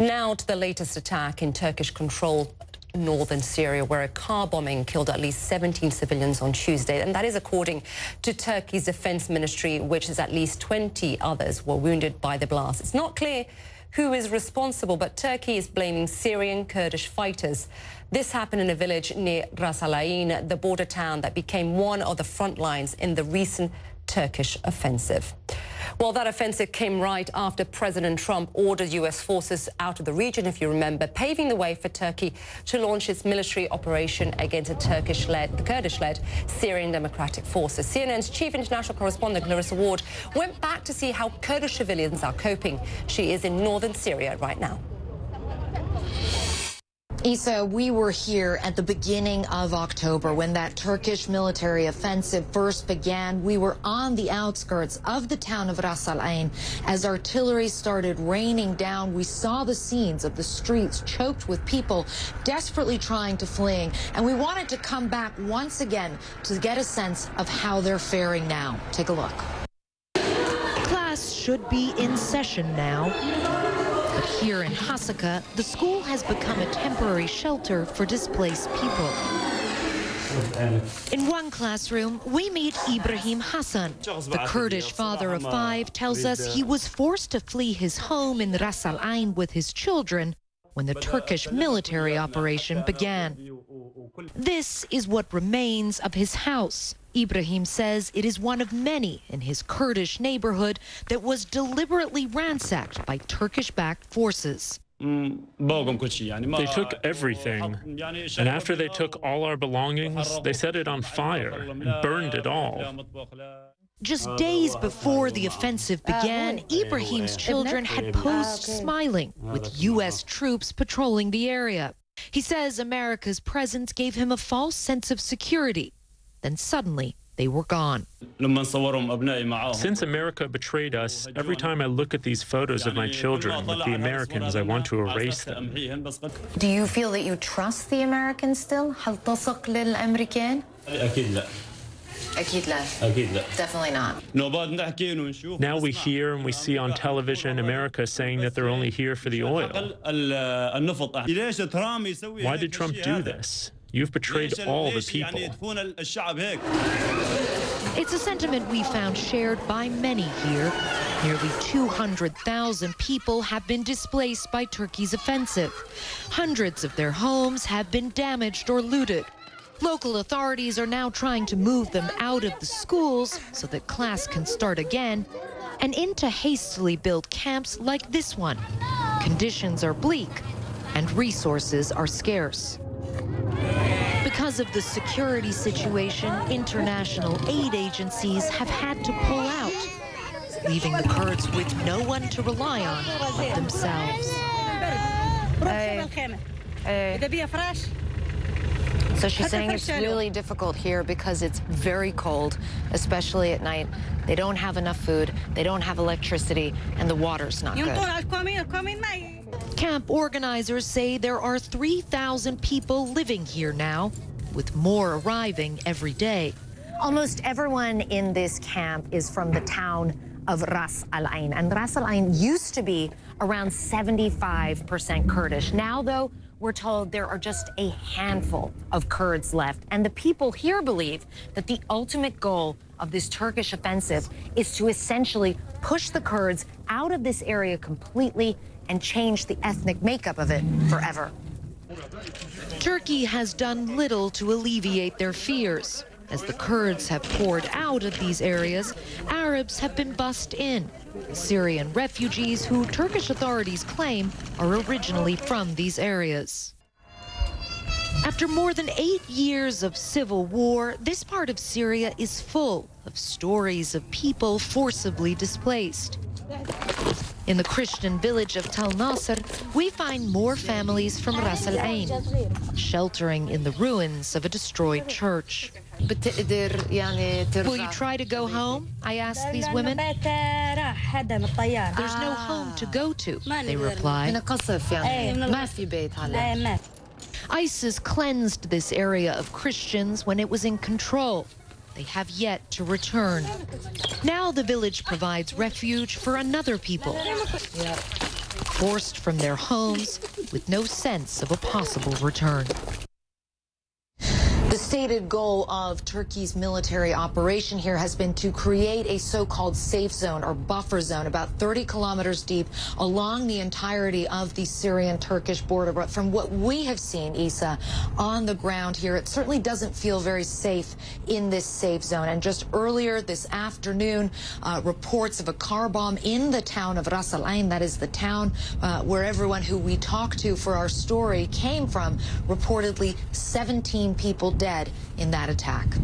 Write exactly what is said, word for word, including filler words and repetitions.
Now to the latest attack in Turkish-controlled northern Syria, where a car bombing killed at least seventeen civilians on Tuesday, and that is according to Turkey's defense ministry, which is at least twenty others were wounded by the blast. It's not clear who is responsible, but Turkey is blaming Syrian Kurdish fighters. This happened in a village near Ras al-Ain, the border town that became one of the front lines in the recent Turkish offensive. Well, that offensive came right after President Trump ordered U S forces out of the region, if you remember, paving the way for Turkey to launch its military operation against the Turkish-led, the Kurdish-led Syrian Democratic Forces. C N N's chief international correspondent, Clarissa Ward, went back to see how Kurdish civilians are coping. She is in northern Syria right now. Isa, we were here at the beginning of October when that Turkish military offensive first began. We were on the outskirts of the town of Ras Al Ain as artillery started raining down. We saw the scenes of the streets choked with people desperately trying to flee, and we wanted to come back once again to get a sense of how they're faring now. Take a look. Class should be in session now. But here in Hasakah, the school has become a temporary shelter for displaced people. In one classroom, we meet Ibrahim Hassan. The Kurdish father of five tells us he was forced to flee his home in Ras Al Ain with his children when the Turkish military operation began. This is what remains of his house. Ibrahim says it is one of many in his Kurdish neighborhood that was deliberately ransacked by Turkish-backed forces. They took everything, and after they took all our belongings, they set it on fire and burned it all. Just days before the offensive began, Ibrahim's children had posed smiling with U S troops patrolling the area. He says America's presence gave him a false sense of security. Then suddenly, they were gone. Since America betrayed us, every time I look at these photos of my children with the Americans, I want to erase them. Do you feel that you trust the Americans still? Definitely not. Now we hear and we see on television America saying that they're only here for the oil. Why did Trump do this? You've betrayed all the people. It's a sentiment we found shared by many here. Nearly two hundred thousand people have been displaced by Turkey's offensive. Hundreds of their homes have been damaged or looted. Local authorities are now trying to move them out of the schools so that class can start again, and into hastily built camps like this one. Conditions are bleak and resources are scarce. Because of the security situation, international aid agencies have had to pull out, leaving the Kurds with no one to rely on but themselves. So she's saying it's really difficult here because it's very cold, especially at night. They don't have enough food, they don't have electricity, and the water's not good. Camp organizers say there are three thousand people living here now, with more arriving every day. Almost everyone in this camp is from the town of Ras Al Ain, and Ras Al Ain used to be around seventy-five percent Kurdish. Now, though, we're told there are just a handful of Kurds left, and the people here believe that the ultimate goal of this Turkish offensive is to essentially push the Kurds out of this area completely and change the ethnic makeup of it forever. Turkey has done little to alleviate their fears. As the Kurds have poured out of these areas, Arabs have been bussed in. Syrian refugees who Turkish authorities claim are originally from these areas. After more than eight years of civil war, this part of Syria is full of stories of people forcibly displaced. In the Christian village of Tal Nasser, we find more families from Ras Al Ain, sheltering in the ruins of a destroyed church. Will you try to go home? I asked these women. There's no home to go to, they reply. ISIS cleansed this area of Christians when it was in control. They have yet to return. Now the village provides refuge for another people. forced from their homes with no sense of a possible return. The stated goal of Turkey's military operation here has been to create a so-called safe zone or buffer zone about thirty kilometers deep along the entirety of the Syrian-Turkish border. But from what we have seen, Issa, on the ground here, it certainly doesn't feel very safe in this safe zone. And just earlier this afternoon, uh, reports of a car bomb in the town of Ras al-Ain, that is the town uh, where everyone who we talked to for our story came from, reportedly seventeen people dead in that attack.